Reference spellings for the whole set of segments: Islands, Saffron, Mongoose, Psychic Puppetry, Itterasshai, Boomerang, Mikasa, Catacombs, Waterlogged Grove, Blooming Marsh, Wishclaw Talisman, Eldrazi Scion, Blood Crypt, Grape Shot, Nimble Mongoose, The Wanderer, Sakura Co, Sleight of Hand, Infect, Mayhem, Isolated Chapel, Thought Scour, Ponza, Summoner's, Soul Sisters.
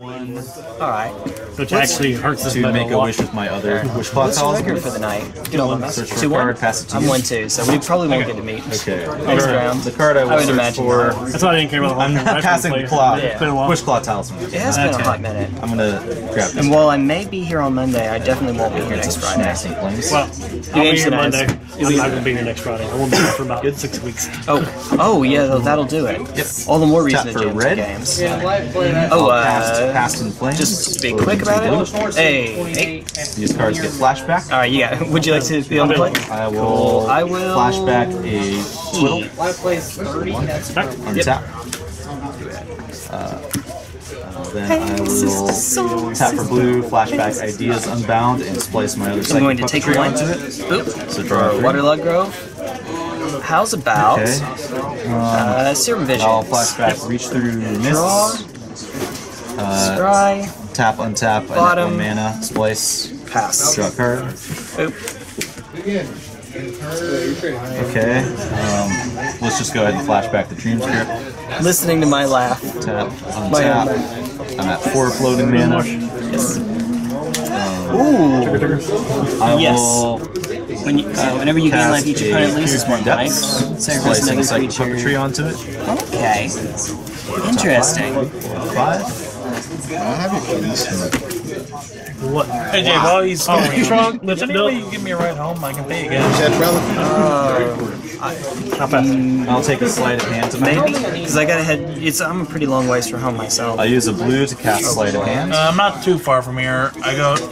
Alright. Which actually hurts us to make a wish with my other wish pot. What's the record for the night? Get all the messages. 2-1? I'm 1-2, so we probably won't get to meet. Okay. Next round. The card I would search for... That's why I didn't care about the I'm not passing the clock. Wishclaw Talisman. It has been a hot minute. I'm gonna grab this. And while I may be here on Monday, I definitely won't be here next Friday. Well, I'll be here Monday. I'm not gonna be here next Friday. I won't be here for about 6 weeks. Oh, yeah, that'll do it. All the more reason to do games. Past and flames. Just be quick about it. Hey, these cards get flashback. All right, you got it. Would you like to be on the play? I will. Flashback a twiddle. Tap. Then I will tap for blue. Flashback ideas unbound and splice my other. So I'm going to take a line to it. Boop. So draw a Waterlogged Grove. How's about Serum Visions? I'll flashback. Reach through mists. Tap, untap, bottom, mana, splice, pass, draw card. Okay, let's just go ahead and flash back the dream script. Listening to my laugh. Tap, untap, I'm at 4 floating mana. Yes. Ooh! I will... Whenever you gain life, each opponent loses 1 life. Slicing Psychic Puppetry onto it. Okay. Interesting. 5? I have it for this one. What? Hey, Jay, while he's drunk, if anybody can give me a ride home, I can pay again. I'll take a sleight of hand tonight. Maybe, because I gotta head. I'm a pretty long ways from home myself. I use a blue to cast sleight of hand. I'm not too far from here. You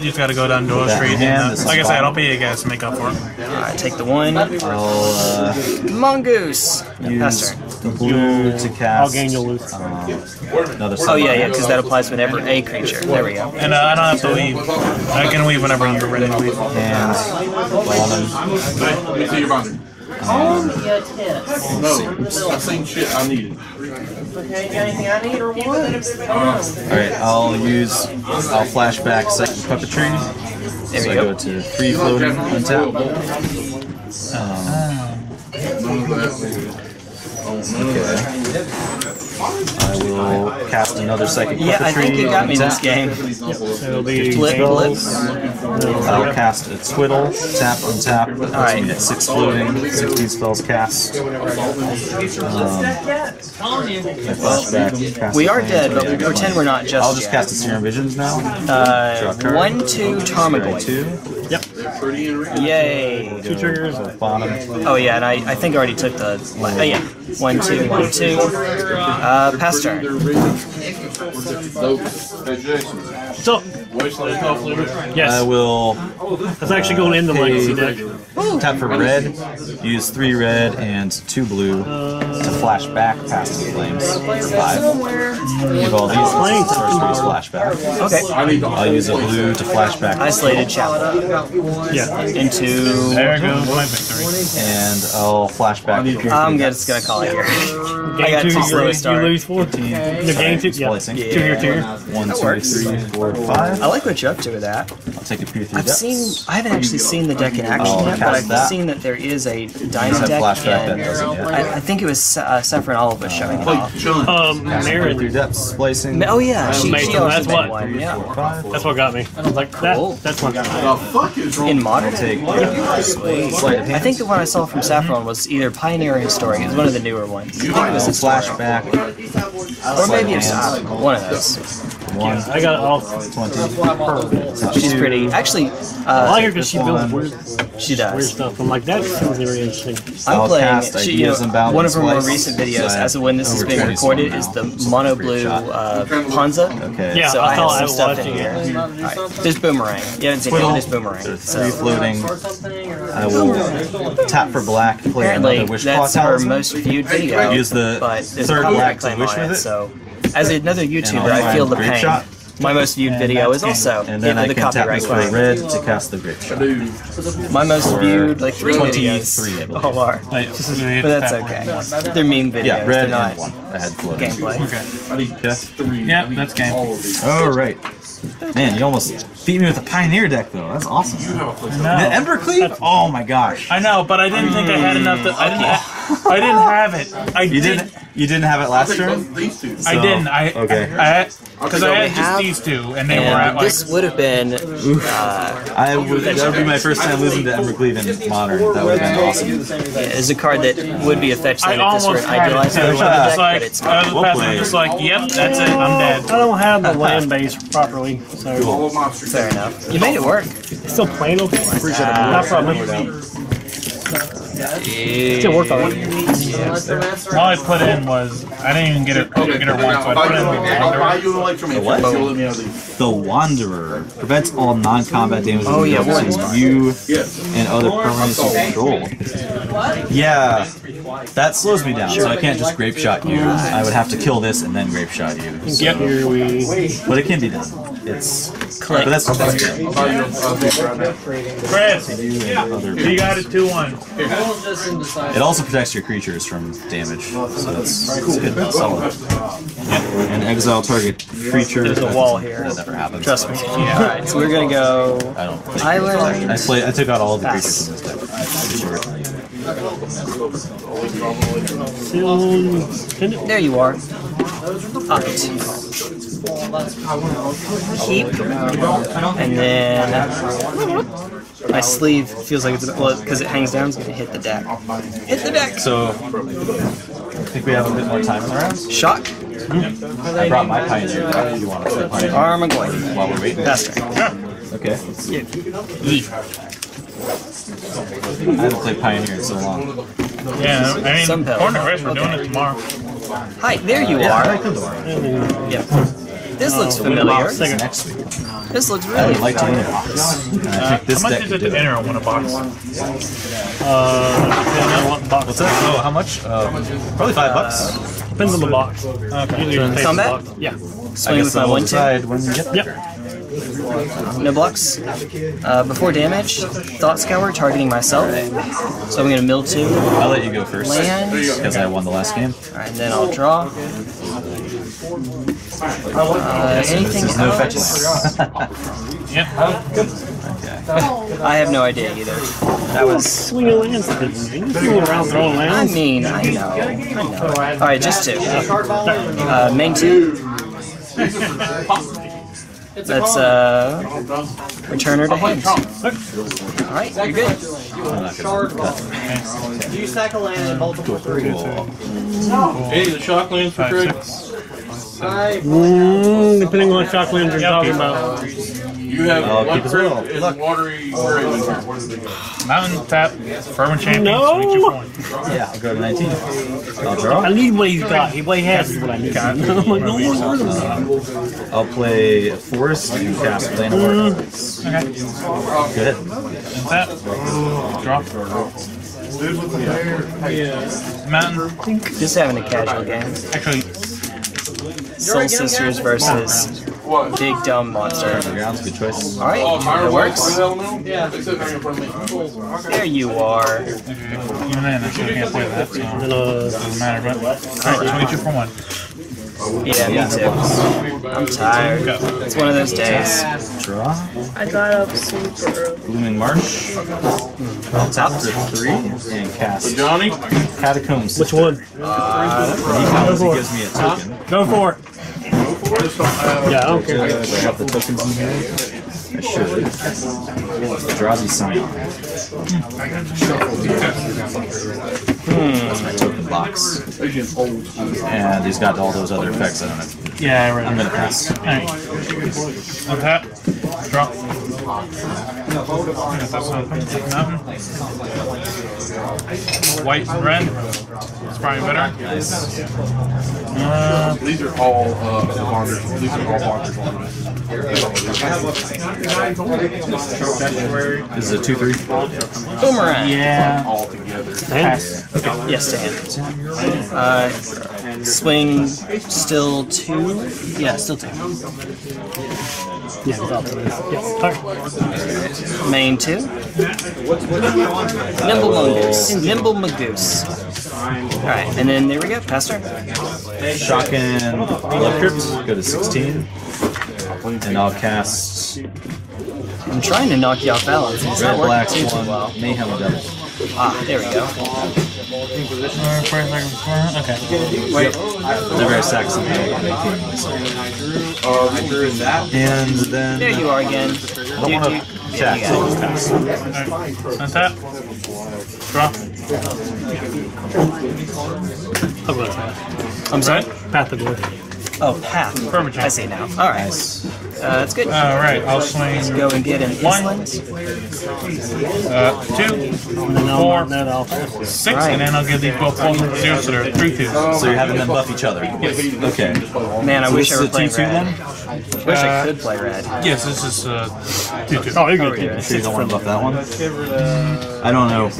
just gotta go down Door Street. Like I said, I'll pay you guys to make up for it. Alright, take the 1. I'll Mongoose. Use the blue to cast. I'll gain your loot. Yeah, because that applies whenever a creature. There we go. And I don't have to leave. I can leave whenever I'm ready to leave. I've seen shit I needed. Alright, I'll flash back Psychic Puppetry. There we go. I go to 3 floating, untap. I will cast another Psychic Puppetry. Yeah, I think it got me this game. I'll cast a twiddle, tap, untap. Alright, 6 floating, 16 spells cast. We are dead, but we pretend we're not just yet. I'll just cast a Serum Visions now. 1/2 Tarmogoyf. Yep. Yay. 2 triggers at the bottom. Oh yeah, and I think I already took the... Oh yeah. 1/2, 1/2. Pass turn. So, yes. I will... That's actually going in the legacy deck. Tap for red, use 3 red and 2 blue to flash back past the flames for 5. Give all these flames first flashback. Okay. I'll use a blue to flash back. Isolated Chapel. Yeah. Into... There goes my victory. And I'll flash back. I'm just going to call it here. I got 2 slow stars. You lose 14. The game 2, yeah. 2 here. 1, 2, 3, 4, 5. I like what you're up to with that. I'll take a few 3 decks. I haven't actually seen the deck in action yet, but I've seen that there is a Dina deck, I think it was Saffron Oliva showing it off. Oh yeah, she also made one. Yeah. That's what got me. I was like, that's what got me. In modern? I think the one I saw from Saffron was either Pioneer or Historic. It was one of the newer ones. I think it was Flashback. Or maybe it's not. One of those. Yeah, I got all 20. She's pretty. Actually, I like her because she builds weird stuff. I'm like, that sounds very interesting. I'm playing. One of her more recent videos, as of when this is being recorded, is the mono blue Ponza. Okay. Yeah, so I have some stuff in here. Right. There's Boomerang. You haven't seen it. There's Boomerang. There's 3 floating. I will tap for black. Apparently, that's our most viewed video. Use the third black to wish with it. So. As another YouTuber, I feel the pain. Shot. My most viewed video is also the copyright claim. Red to cast the Grape Shot. My most viewed, like, 3 videos all are. But that's okay. They're meme videos. Yeah, red and 1. I had gameplay. Okay. Yeah, that's game. All right. Man, you almost beat me with the Pioneer deck, though. That's awesome. The Embercleave? Oh my gosh. I know, but I didn't think I had enough. I didn't have it. You didn't have it last turn? These two. So, I didn't. I had just these two, and they were at like... This would have been... that would be my first time losing to Embercleave in Modern. That would have been awesome. Yeah, it's a card that would be a fetch site at this rate. I was just like, yep, that's it, I'm dead. I don't have the land base properly, so... Cool. Fair enough. You made it work. It's still plain old. No problem. It still worked on it. All I put in was, I didn't even get her once, so I put in The Wanderer. The Wanderer prevents all non-combat damage to you and other permanents you control. Yeah, that slows me down, so I can't just grape shot you. I would have to kill this and then grape shot you. So. But it can be done. It's click. But that's Chris, you got it 2-1. It also protects your creatures from damage, so that's good. Solid. Yeah. And exile target creature. There's a wall here. That never happens. Trust me. Yeah. Alright, so we're gonna go. I don't. Island. I took out all of the creatures in this deck. There you are. Keep, and then my sleeve feels like it's because it hangs down. It's gonna hit the deck. Hit the deck. So I think we have a bit more time in the round. Shock. Mm-hmm. I brought my pioneer. If you want to play pioneer. Tarmogoyf. While we're waiting. That's right. Yeah. Okay. Yeah. I haven't played pioneer in so long. Yeah, I mean, Corner Rift, we're doing it tomorrow. Hi, there you are. Yeah. This looks familiar. This looks really familiar. How much is it to enter on a box? What's that? Oh, how much? Probably $5. Depends on the box. Okay. Combat? Yeah. Swing with my 1/2. Yep. No blocks. Before damage, Thought Scour targeting myself. So I'm going to mill 2. I'll let you go first. Land. Because I won the last game. Alright, then I'll draw. Anything else? Yep. Okay. I have no idea either. That was swing of lands. I mean, I know. All right, just 2. Main 2. That's return her to hand. All right, you're good. Do you sack a land and multiple 3? Hey, the Shockland for free. Depending on what Shockland you're talking about. You have Blood Crypt and Watery Mountain Tap, Firm Champions. No! Yeah, I'll go to 19. I'll draw. I need what he's got. He way has what I need. I'll play Forest and cast Plane of Arts. Okay. Good. Tap. Draw. Mountain. Just having a casual game. Actually. Soul Sisters versus Big Dumb Monster. Good choice. Alright, it works. There you are. Even then, I can't play that, so it doesn't matter. Alright, 22 for 1. Yeah, me too. I'm tired. It's one of those days. Draw. I got up super early. Blooming Marsh. Top to 3 and cast Catacombs. Which one? He gives me a token. Go for it. Yeah, I don't care. I have the tokens in here. I should. Eldrazi Scion. That's my token box. And he's got all those other effects. I don't know. Yeah, I'm gonna pass. Okay. Drop. White and red. It's probably better. Nice. These are all Wanderers. These are all Wanderers. This is a 2/3. Boomerang. Yeah. All together. Okay. Yes, to hand. Swing. Still 2. Yeah, still 2. Yeah. Main 2. Nimble Mongoose. Nimble Mongoose. Alright, and then there we go. Pastor. Shockland. Blood Crypt. Go to 16. And I'll cast. I'm trying to knock you off balance. Red, black, one. Mayhem, devil. Ah, there we go. Inquisitioner, okay. Wait, they're very Saxon. I drew that. And then... There you are again. I don't want to attack, so I'll just pass. Untap. Draw. Path of Blood. I'm sorry? Path of Blood. Oh, path. Permagen. I see now. Alright. Nice. That's good. Alright, I'll swing. Let's go and get an insolence. 2, 4, 6, right. And then I'll give these both zeros, so they're 3/2. So you're having them buff each other? Yes. Okay. Man, I wish I were playing red. Wish I could play red. Yes, this is 2/2. Oh, you're good. You sure you don't want to buff that one? I don't know.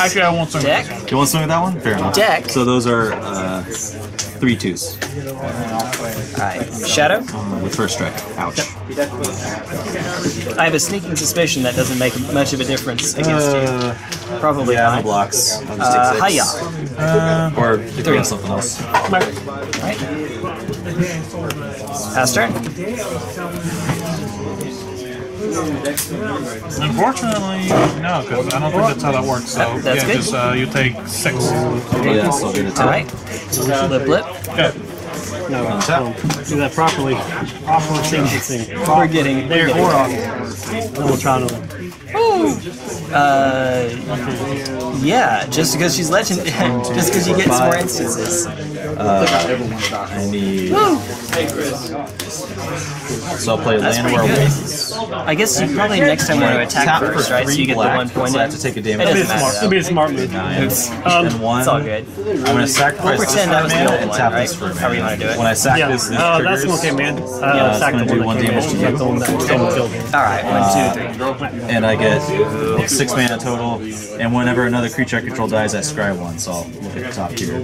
Actually, I won't swing with that one. You want to swing with that one? Fair enough. Deck. So those are 3/2s. Alright. Shadow? With first strike. Ouch. Yep. I have a sneaking suspicion that doesn't make much of a difference against you. Probably not. Blocks. Hiya. Or three. Something else. Alright. Pass turn. Unfortunately, no, because I don't think that's how that works. So that's yeah, good. Just you take 6. Yeah, so do the top. Alright. The blip. Okay. No, do that properly. Awful thing. We're getting there. We're off. Then we'll try another. Yeah, just because she's legend, just because you get some more instances. I need. So I'll play land where I guess you probably next time want to attack first, right? So you get the 1 point. So I have to take a damage. It'll be a smart move. It's all good. I'm gonna sacrifice this man and tap this for a minute. How do you want to do it? When I sack this, that's okay, man. I'm gonna do 1 damage to you. All right, 1, 2, 3. And I get 6 mana total. And whenever another creature I control dies, I scry 1. So I'll look at the top tier.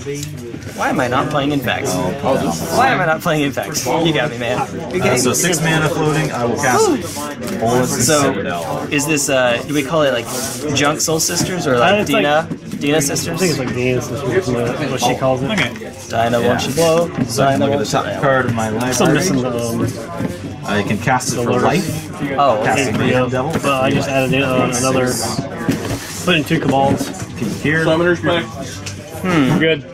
Why am I not playing Infect? Why am I not playing Infect? You got me, man. So 6 mana floating, I will cast Bolus. So is this, do we call it like Junk Soul Sisters or like Dina? Like, Dina Sisters? I think it's like Dina Sisters, what she calls it. Okay. Dina won't you blow. So I can look at the top card of my library. I can cast it for life. Oh, casting Mayhem Devil. But I just added another, put in 2 Cabals. Here. Summoner's back. Good.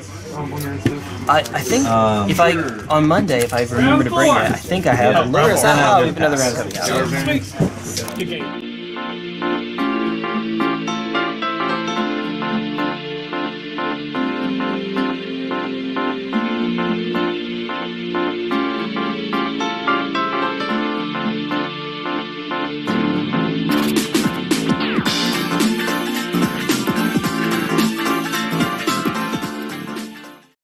I think if I on Monday, if I remember to bring it, I think I have a lure. Another round coming out.